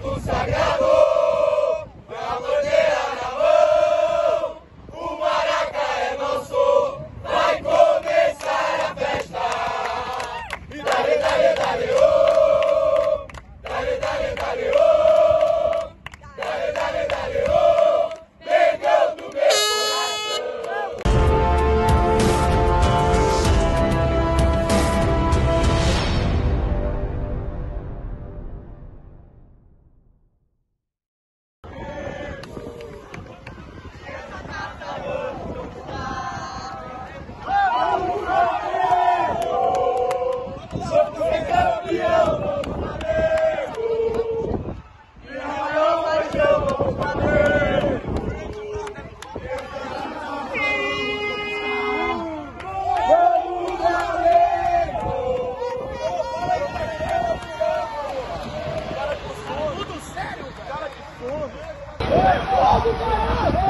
verbo sagrado, la bandera na mão, o Maraca é nosso, vai começar a festa. E dale, dale, dale, oh, dale, dale, dale, oh, dale, dale, dale, oh, negão do meu coração. Sério, cara? Cara, que foda!